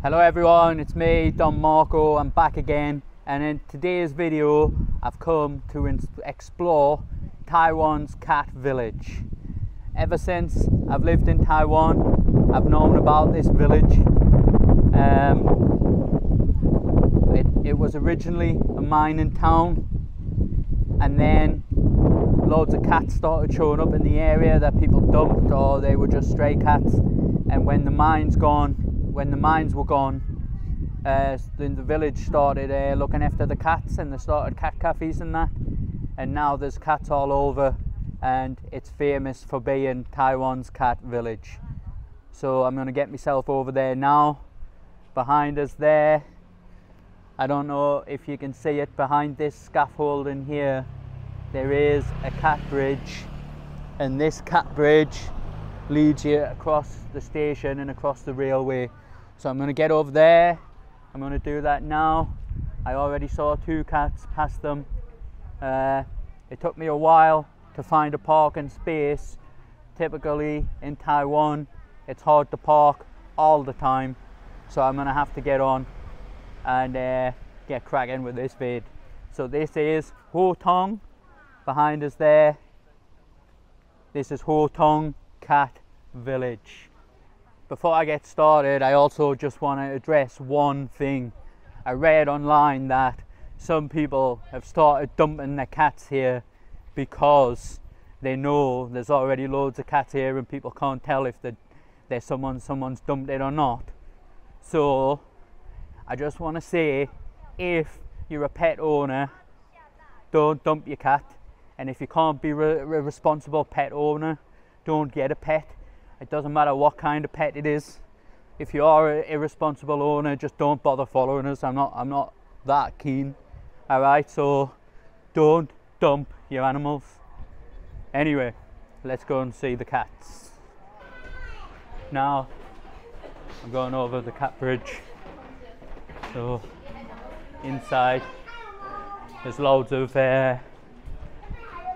Hello everyone, it's me, Don Maarko. I'm back again, and in today's video I've come to explore Taiwan's cat village. Ever since I've lived in Taiwan, I've known about this village. It was originally a mining town, and then loads of cats started showing up in the area that people dumped, or they were just stray cats. And when the mine's gone, when the mines were gone, then the village started looking after the cats, and they started cat cafes and that, and now there's cats all over, and it's famous for being Taiwan's cat village. So I'm going to get myself over there now. Behind us there, I don't know if you can see it, behind this scaffolding here there is a cat bridge, and this cat bridge leads you across the station and across the railway. So I'm going to get over there, I'm going to do that now. I already saw two cats, past them. It took me a while to find a parking space. Typically in Taiwan it's hard to park all the time, so I'm going to have to get on and get cracking with this vid. So this is Houtong, behind us there. This is Houtong cat village. Before I get started, I also just want to address one thing. I read online that some people have started dumping their cats here because they know there's already loads of cats here and people can't tell if there's someone's dumped it or not. So I just want to say, if you're a pet owner, don't dump your cat, and if you can't be a responsible pet owner, don't get a pet. It doesn't matter what kind of pet it is. If you are an irresponsible owner, just don't bother following us. I'm not that keen. All right, so don't dump your animals. Anyway, let's go and see the cats. Now I'm going over the cat bridge. So inside there's loads of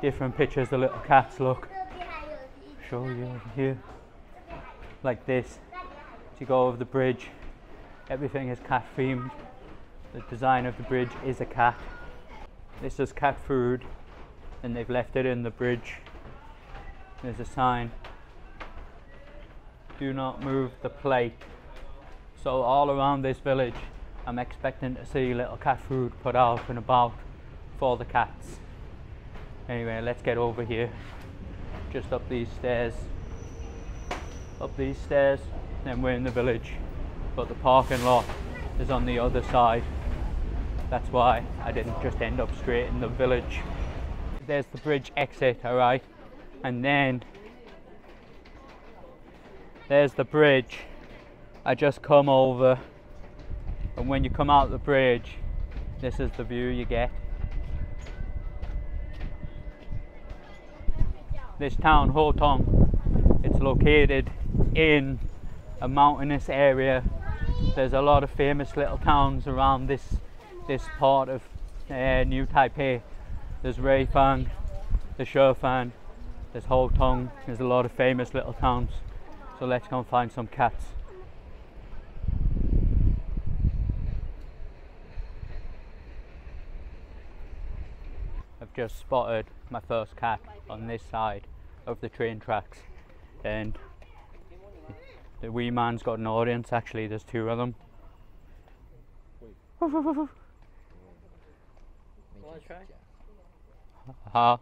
different pictures of little cats. Look, show you over here, like this. As you go over the bridge, everything is cat themed. The design of the bridge is a cat. This is cat food, and they've left it in the bridge. There's a sign, do not move the plate. So all around this village I'm expecting to see little cat food put out and about for the cats. Anyway, let's get over here. Just up these stairs, then we're in the village, but the parking lot is on the other side. That's why I didn't just end up straight in the village. There's the bridge exit, all right, and then there's the bridge. I just come over, and when you come out the bridge, this is the view you get. This town, Houtong, it's located in a mountainous area. There's a lot of famous little towns around this part of New Taipei. There's Rayfang, there's Shofan, there's Houtong. There's a lot of famous little towns. So let's go and find some cats. I've just spotted my first cat on this side of the train tracks, and the wee man's got an audience. Actually, there's two of them. Ha.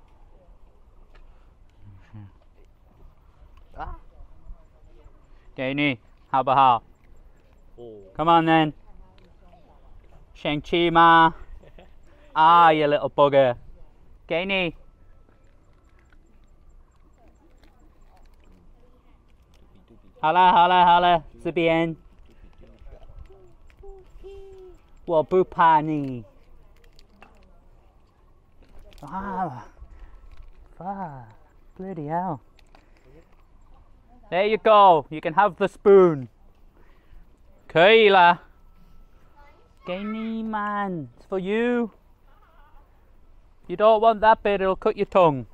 Danny, how about how? Come on then. Sheng Chi Ma. Ah, you little bugger. Danny. Hala hala hala, Zibian. Well, Bupani. Wow. Wow. Bloody hell. There you go. You can have the spoon. Kayla. Gainy man. It's for you. You don't want that bit, it'll cut your tongue.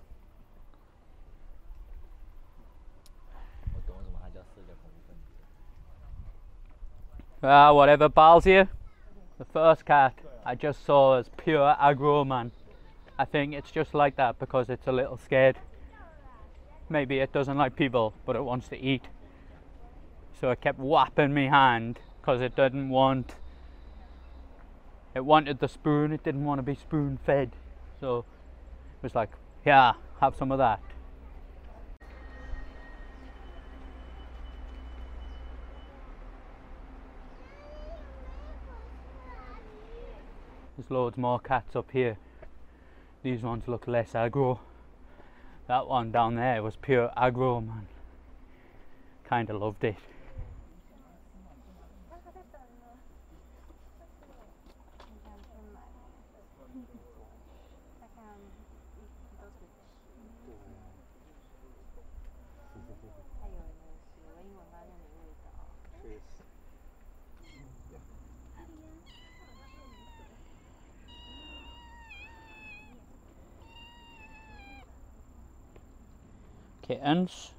Whatever, Bal's here. The first cat I just saw as pure aggro, man. I think it's just like that because it's a little scared. Maybe it doesn't like people, but it wants to eat. So it kept whapping me hand because it didn't want... It wanted the spoon, it didn't want to be spoon fed. So it was like, yeah, have some of that. There's loads more cats up here. These ones look less aggro. That one down there was pure aggro, man. Kind of loved it. Kittens.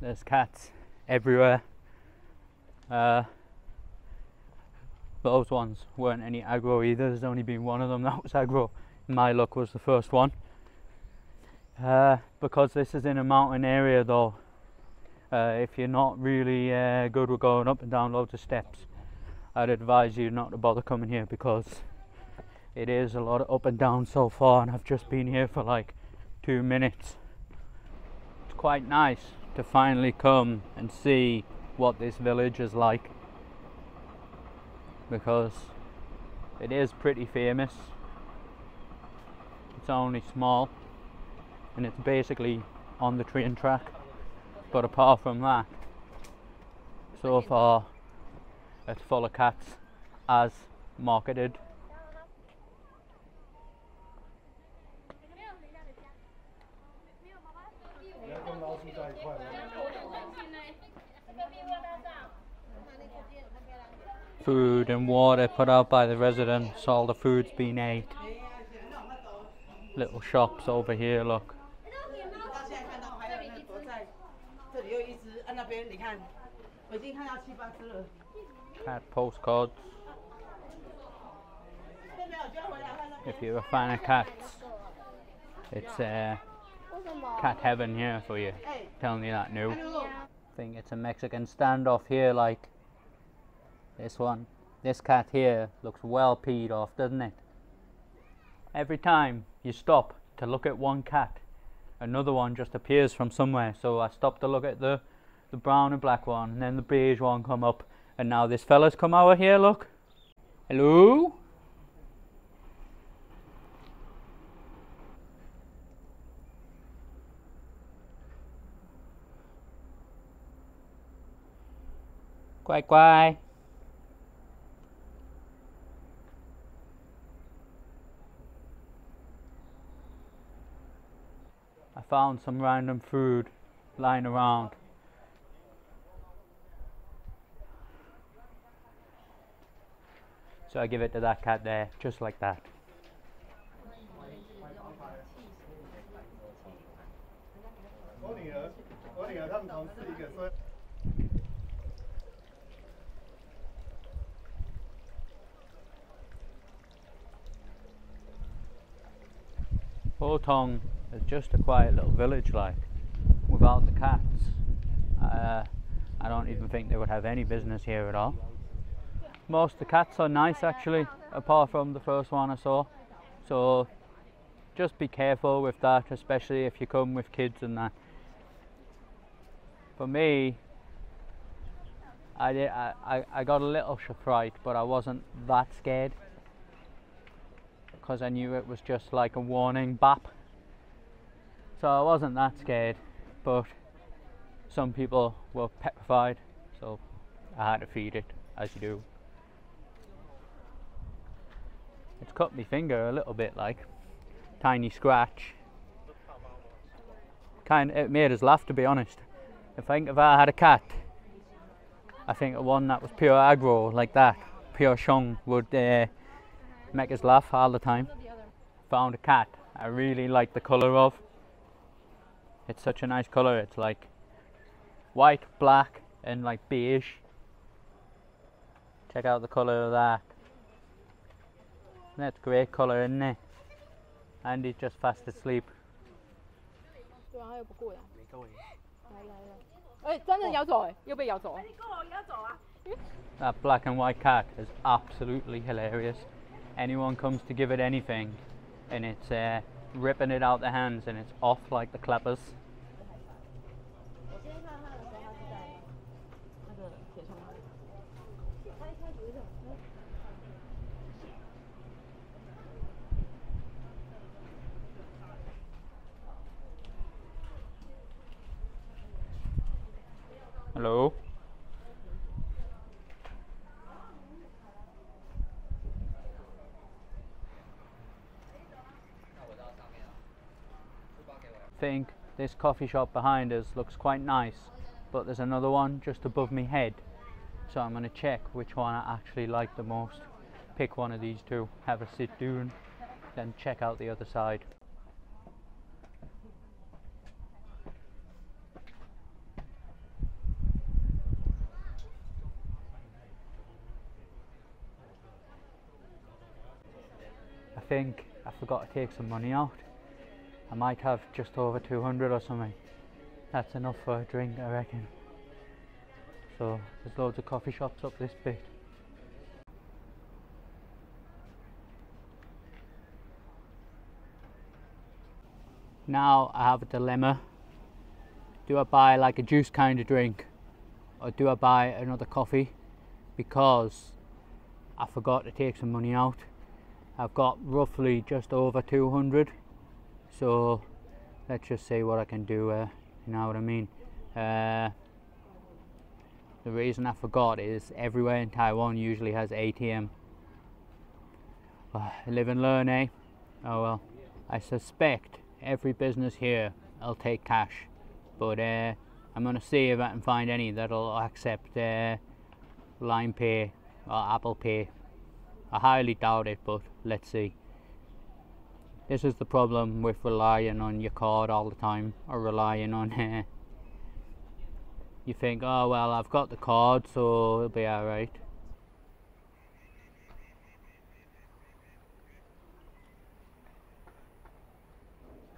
There's cats everywhere. Those ones weren't any aggro either. There's only been one of them that was aggro. My luck was the first one. Because this is in a mountain area though, if you're not really good with going up and down loads of steps, I'd advise you not to bother coming here because it is a lot of up and down so far, and I've just been here for like 2 minutes. It's quite nice to finally come and see what this village is like, because it is pretty famous. It's only small, and it's basically on the train track, but apart from that, so far it's full of cats as marketed. Food and water put out by the residents, all the food's been ate. Little shops over here, look. Cat postcards. If you're a fan of cats, it's cat heaven here for you. Tell me that new. I think it's a Mexican standoff here, like this one. This cat here looks well peed off, doesn't it? Every time you stop to look at one cat, another one just appears from somewhere. So I stopped to look at the brown and black one, and then the beige one come up, and now this fella's come over here, look. Hello? Quai quai. I found some random food lying around. So I give it to that cat there, just like that. Houtong is just a quiet little village, like, without the cats. I don't even think they would have any business here at all. Most of the cats are nice actually, apart from the first one I saw, so just be careful with that, especially if you come with kids and that. For me, I got a little fright, but I wasn't that scared because I knew it was just like a warning bap, so I wasn't that scared, but some people were petrified, so I had to feed it, as you do. It's cut my finger a little bit, like, tiny scratch. Kind of, it made us laugh, to be honest. If I had a cat, I I think one that was pure aggro like that, pure shung, would make us laugh all the time. Found a cat I really like the colour of. It's such a nice colour. It's like white, black and like beige. Check out the colour of that. That's great colour, isn't it? And he's just fast asleep. That black and white cat is absolutely hilarious. Anyone comes to give it anything and it's ripping it out the hands and it's off like the clappers. Hello. I think this coffee shop behind us looks quite nice, but there's another one just above me head, so I'm going to check which one I actually like the most. Pick one of these two, have a sit down, then check out the other side. I think I forgot to take some money out. I might have just over 200 or something. That's enough for a drink, I reckon. So there's loads of coffee shops up this bit. Now I have a dilemma. Do I buy like a juice kind of drink, or do I buy another coffee? Because I forgot to take some money out. I've got roughly just over 200. So let's just see what I can do, you know what I mean. The reason I forgot is everywhere in Taiwan usually has ATM. Live and learn, eh? Oh well. I suspect every business here will take cash, but I'm going to see if I can find any that'll accept Line Pay or Apple Pay. I highly doubt it, but let's see. This is the problem with relying on your card all the time, or relying on you think, oh well, I've got the card, so it'll be alright.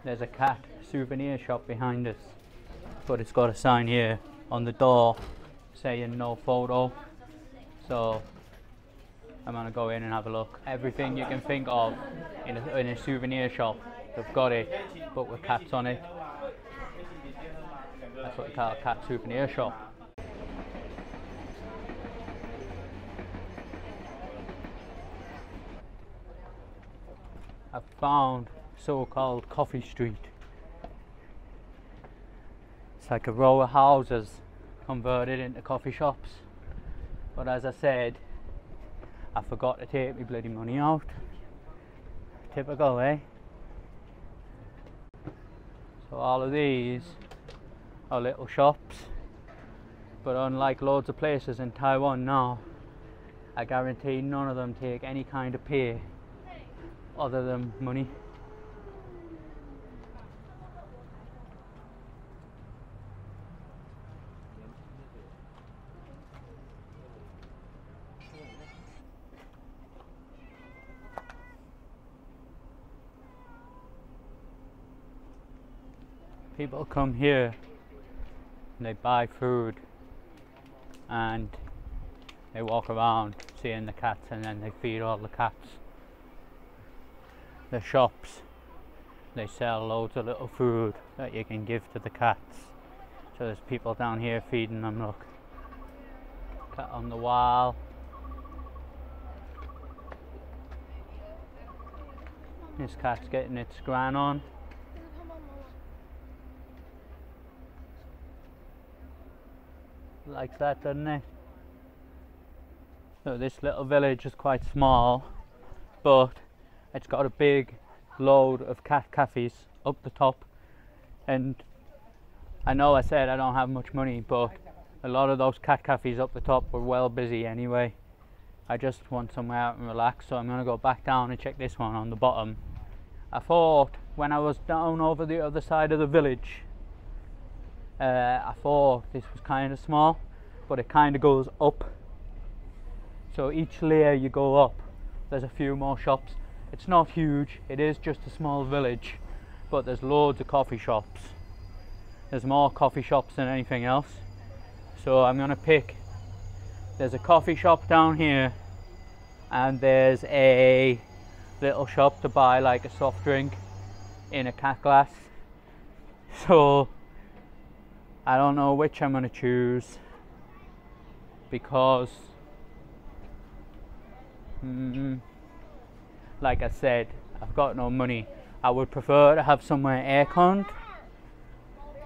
There's a cat souvenir shop behind us, but it's got a sign here on the door saying no photo, so I'm gonna go in and have a look. Everything you can think of in a souvenir shop, they've got it, but with cats on it. That's what they call a cat souvenir shop. I've found so-called Coffee Street. It's like a row of houses converted into coffee shops. But as I said, I forgot to take my bloody money out. Typical, eh? So all of these are little shops, but unlike loads of places in Taiwan now, I guarantee none of them take any kind of pay other than money. People come here and they buy food and they walk around seeing the cats, and then they feed all the cats. The shops, they sell loads of little food that you can give to the cats. So there's people down here feeding them, look. Cat on the wall. This cat's getting its gran on. Like that, doesn't it? So this little village is quite small, but it's got a big load of cat cafes up the top. And I know I said I don't have much money, but a lot of those cat cafes up the top were well busy anyway. I just want somewhere out and relax, so I'm going to go back down and check this one on the bottom. I thought when I was down over the other side of the village, I thought this was kind of small, but it kind of goes up. So each layer you go up, there's a few more shops. It's not huge, it is just a small village, but there's loads of coffee shops. There's more coffee shops than anything else. So I'm going to pick, there's a coffee shop down here, and there's a little shop to buy like a soft drink in a cat glass. So I don't know which I'm going to choose, because like I said, I've got no money. I would prefer to have somewhere air-conned,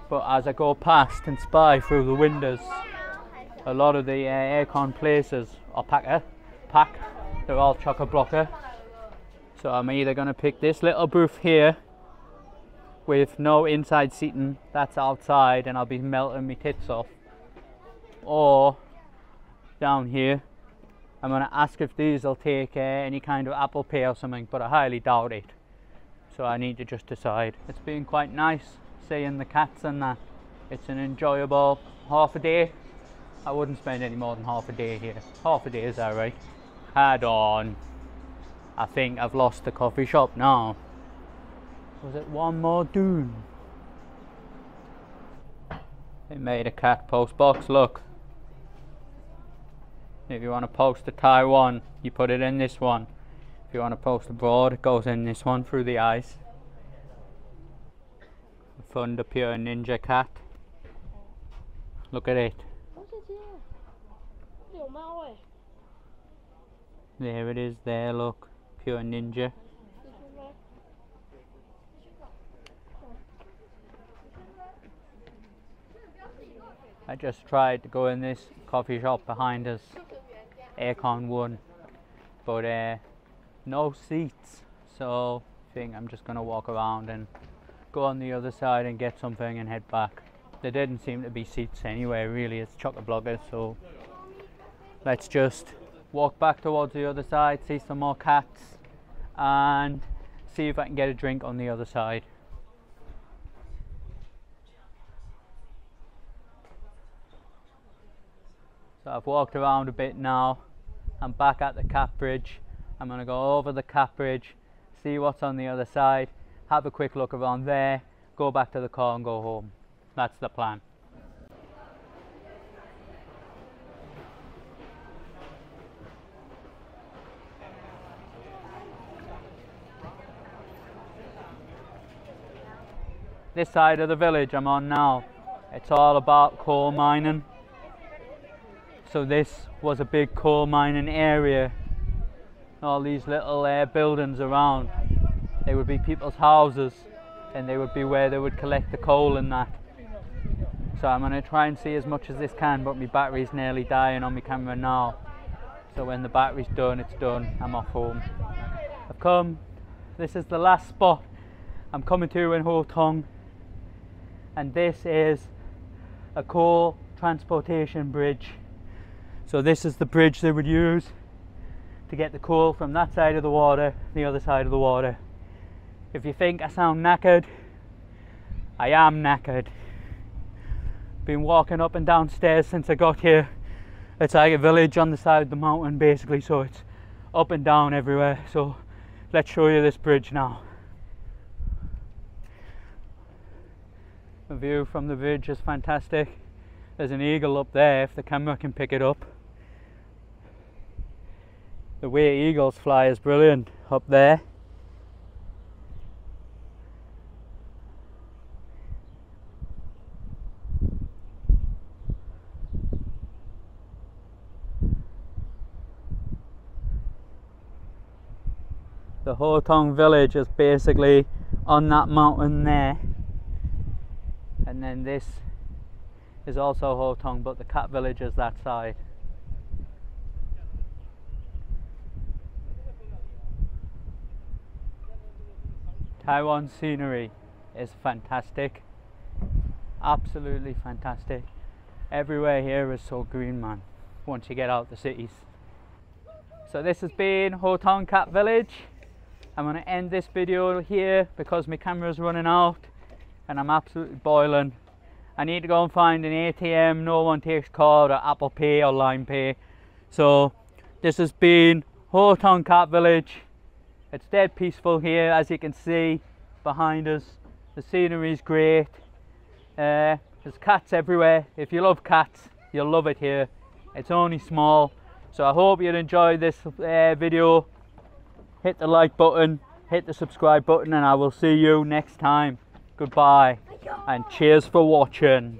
but as I go past and spy through the windows, a lot of the air-con places are packed, they're all chock-a-blocker. So I'm either going to pick this little booth here with no inside seating, that's outside and I'll be melting my tits off, or down here. I'm going to ask if these will take any kind of Apple Pay or something, but I highly doubt it. So I need to just decide. It's been quite nice seeing the cats and that. It's an enjoyable half a day. I wouldn't spend any more than half a day here. Half a day is alright. Hard on. I think I've lost the coffee shop now. Was it One More Dune? They made a cat post box, look. If you want to post to Taiwan, you put it in this one. If you want to post abroad, it goes in this one through the eyes. Thunder Pure Ninja Cat. Look at it. There it is there, look. Pure Ninja. I just tried to go in this coffee shop behind us, aircon one, but no seats, so I think I'm just going to walk around and go on the other side and get something and head back. There didn't seem to be seats anyway, really. It's chock-a-blockers, so let's just walk back towards the other side, see some more cats and see if I can get a drink on the other side. So I've walked around a bit now. I'm back at the cat bridge. I'm going to go over the cat bridge, see what's on the other side, have a quick look around there, go back to the car and go home. That's the plan. This side of the village I'm on now, it's all about coal mining. So this was a big coal mining area. All these little buildings around, they would be people's houses and they would be where they would collect the coal and that. So I'm going to try and see as much as this can, but my battery's nearly dying on my camera now. So when the battery's done, it's done. I'm off home. I've come, this is the last spot I'm coming to in Houtong, and this is a coal transportation bridge. So this is the bridge they would use to get the coal from that side of the water, the other side of the water. If you think I sound knackered, I am knackered. Been walking up and down stairs since I got here. It's like a village on the side of the mountain basically, so it's up and down everywhere. So let's show you this bridge now. The view from the bridge is fantastic. There's an eagle up there if the camera can pick it up. The way eagles fly is brilliant up there. The Houtong village is basically on that mountain there, and then this is also Houtong, but the cat village is that side. Taiwan's scenery is fantastic, absolutely fantastic. Everywhere here is so green, man, once you get out the cities. So this has been Houtong Cat Village. I'm going to end this video here because my camera's running out and I'm absolutely boiling. I need to go and find an ATM, no one takes card, or Apple Pay or Line Pay. So this has been Houtong Cat Village. It's dead peaceful here, as you can see behind us. The scenery is great. There's cats everywhere. If you love cats, you'll love it here. It's only small. So I hope you'll enjoy this video. Hit the like button, hit the subscribe button, and I will see you next time. Goodbye and cheers for watching.